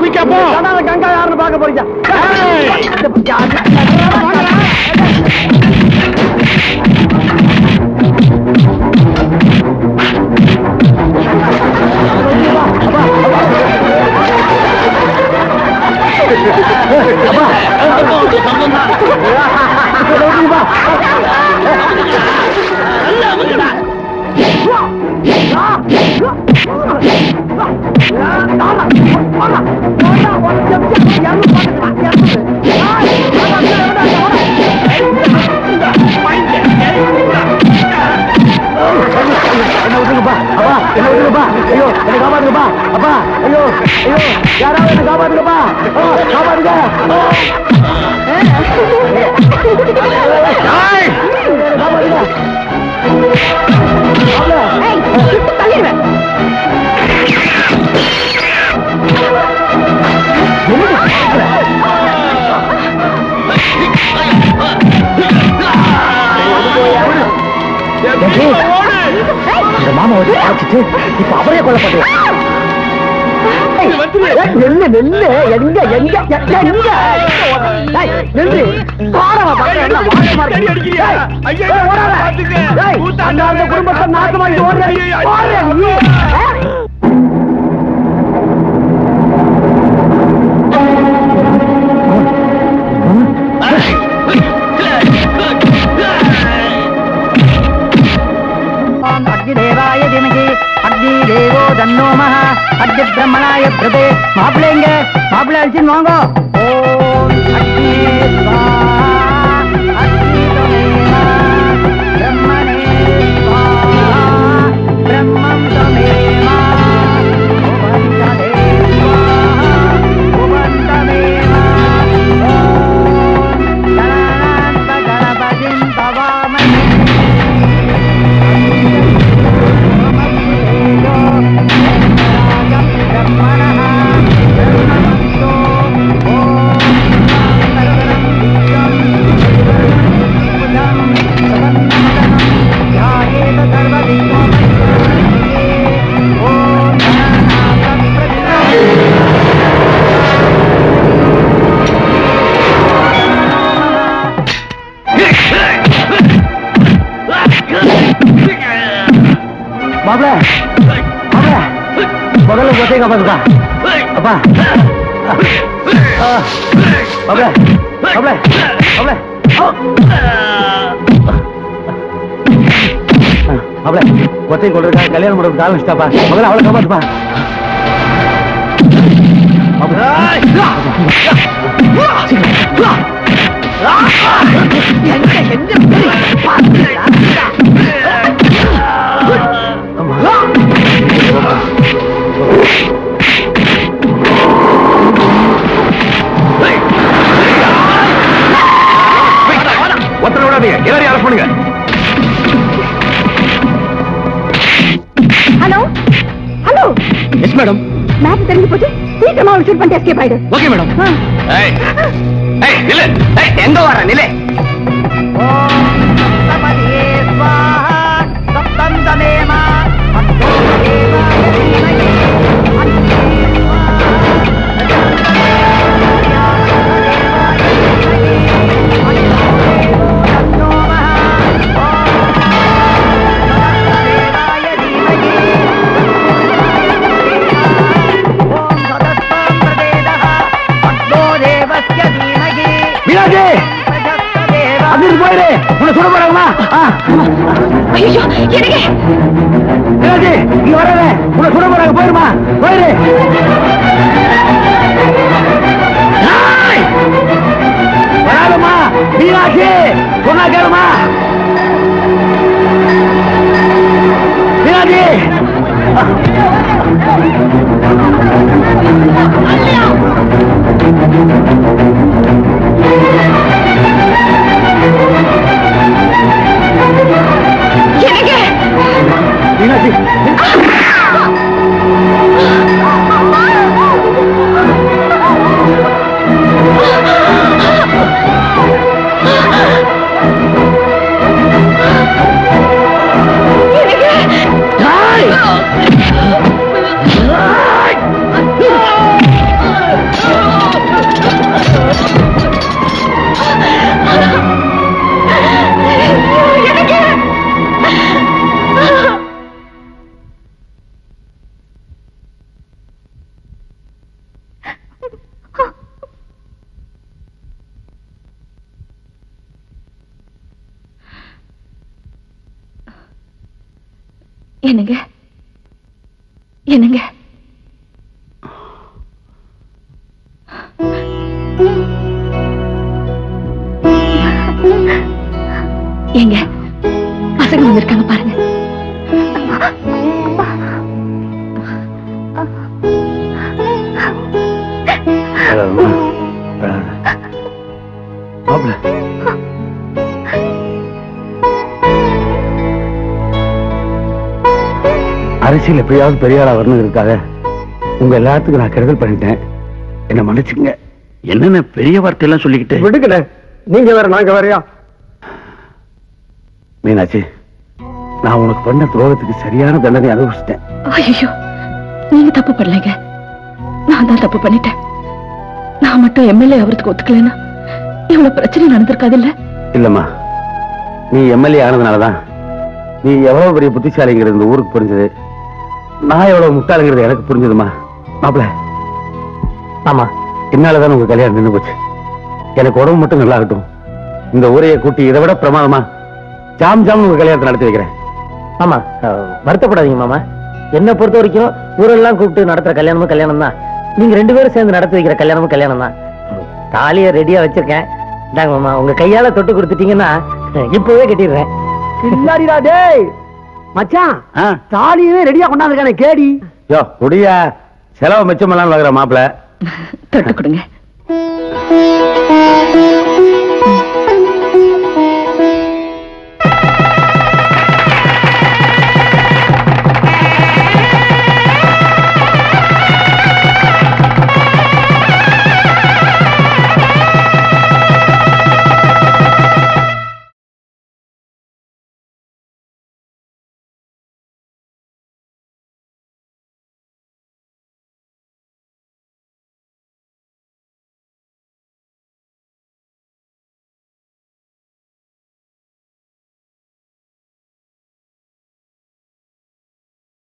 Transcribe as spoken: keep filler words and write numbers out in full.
குயிக்கா போ. அட கங்கா யாரன்னு பார்க்க போறியா? அப்பா அப்பா சம்பந்தா லோடி பா. நல்லா வந்துடா. மாமா வந்து பார்த்துட்டு இப்ப அவரே கொல்லப்பட்டு நில்லு நில்லு எங்க எங்க எங்க டேய் நில்லு பாரமா பாரமா மாரி அடிக்கிறியா ஐயா ஓடாத டேய் கூத்தாண்ட அந்த குடும்பத்தை நாசமாக்கி ஓடுற ஓடுற நீ ब्रह्मणाय प्रदे मापलेंगे मापले अर्जुन मांगो बसगा अपा अपले अपले अपले अपले ஒத்தை கொள்றதுக்காக கல்யாணம் முடிவுக்கு ஆரம்பிச்சிட்டாப்பா முதல்ல அவளை காப்பாத்துப்பா मैडम मैच தெரிஞ்சு போச்சு சீக்கிரமா ஷூட் பண்ணிட்டு எஸ்கேப் ஆயிடு ஓகே மேடம் ஏய் ஏய் நில்ல ஏய் எங்க வர நில்ல ஓ சமதே ஸ்வாஹா சப்தந்தமேமா அந்தோமேமா நீமயே அந்தேமா उन्हें सुनो बोला माँ आ अयो यो ये देखे ये जी ये वाला है उन्हें सुनो बोला बोल माँ बोल रे हाय बोला लो माँ बीना जी बोला क्या लो माँ बीना जी मीना जी मीना जी என்னங்க என்னங்க ஏங்க பசங்க வந்திருக்காங்க பாருங்க. அரசியல் எப்படியாவது பெரிய ஆளா வரணுங்கிறதுக்காக உங்க எல்லாத்துக்கும் நான் கருதல் பண்ணிட்டேன். என்ன மன்னிச்சுங்க. என்னென்ன பெரிய வார்த்தையெல்லாம் சொல்லிக்கிட்டேன். விடுக்கல, நீங்க வேற நாங்க வேறையா? மீனாட்சி, நான் உனக்கு பண்ண துரோகத்துக்கு சரியான தண்டனை அனுபவிச்சிட்டேன். ஐயோ, நீங்க தப்பு பண்ணலங்க, நான் தான் தப்பு பண்ணிட்டேன். நான் மட்டும் எம்எல்ஏ அவருக்கு ஒத்துக்கலன்னா இவ்வளவு பிரச்சனை நடந்திருக்காது. இல்ல இல்லம்மா, நீ எம்எல்ஏ ஆனதுனாலதான் நீ எவ்வளவு பெரிய புத்திசாலிங்கிறது இந்த ஊருக்கு புரிஞ்சது, நான் எவ்வளவு முட்டாளுங்கிறது எனக்கு புரிஞ்சதுமா மாப்பிள்ள. ஆமா, என்னாலதான் உங்க கல்யாணம் நின்று போச்சு. எனக்கு உடம்பு மட்டும் நல்லா இருக்கட்டும், இந்த ஊரையை கூட்டி இதை விட பிரமாதமா ஜாம் ஜாம் உங்க கல்யாணத்தை நடத்தி வைக்கிறேன். ஆமா, வருத்தப்படாதீங்க மாமா. என்ன பொறுத்த வரைக்கும் ஊரெல்லாம் கூப்பிட்டு நடத்துற கல்யாணமும் கல்யாணம் தான். நீங்க ரெண்டு பேரும் சேர்ந்து நடத்தி வைக்கிற கல்யாணமும் கல்யாணம் தான். தாலியை ரெடியா வச்சிருக்கேன். தாங்க மாமா, உங்க கையால தொட்டு கொடுத்துட்டீங்கன்னா இப்பவே கட்டிடுறேன். மச்சான், தாலியே ரெடியா கொண்டாந்துருக்கானே கேடி. யோ குடியா, செலவு மிச்சமெல்லாம் வாங்குற மாப்பிள்ள. தொட்டு கொடுங்க.